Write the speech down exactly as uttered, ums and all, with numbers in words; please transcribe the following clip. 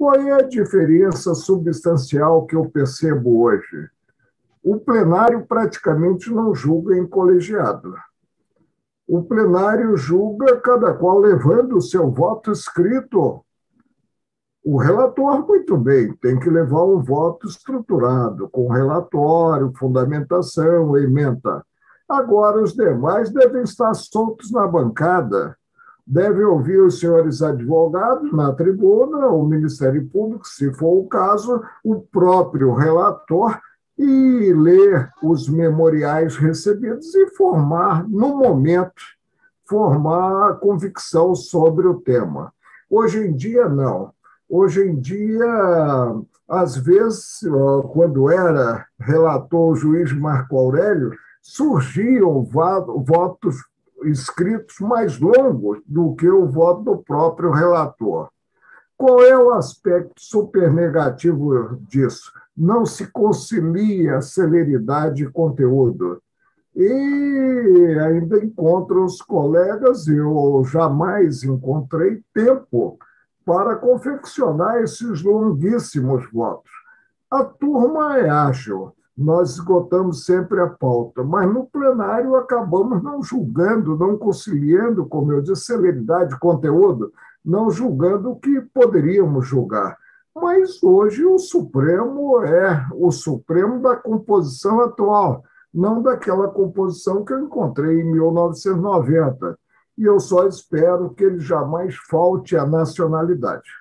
Qual é a diferença substancial que eu percebo hoje? O plenário praticamente não julga em colegiado. O plenário julga, cada qual levando o seu voto escrito. O relator, muito bem, tem que levar um voto estruturado, com relatório, fundamentação, emenda. Agora, os demais devem estar soltos na bancada, devem ouvir os senhores advogados na tribuna, o Ministério Público, se for o caso, o próprio relator, e ler os memoriais recebidos e formar, no momento, formar a convicção sobre o tema. Hoje em dia, não. Hoje em dia, às vezes, quando era relator o juiz Marco Aurélio, surgiam votos escritos mais longos do que o voto do próprio relator. Qual é o aspecto super negativo disso? Não se concilia celeridade e conteúdo. E ainda encontro os colegas, eu jamais encontrei tempo para confeccionar esses longuíssimos votos. A turma é ágil, nós esgotamos sempre a pauta, mas no plenário acabamos não julgando, não conciliando, como eu disse, celeridade e conteúdo, não julgando o que poderíamos julgar. Mas hoje o Supremo é o Supremo da composição atual, não daquela composição que eu encontrei em mil novecentos e noventa. E eu só espero que ele jamais falte à nacionalidade.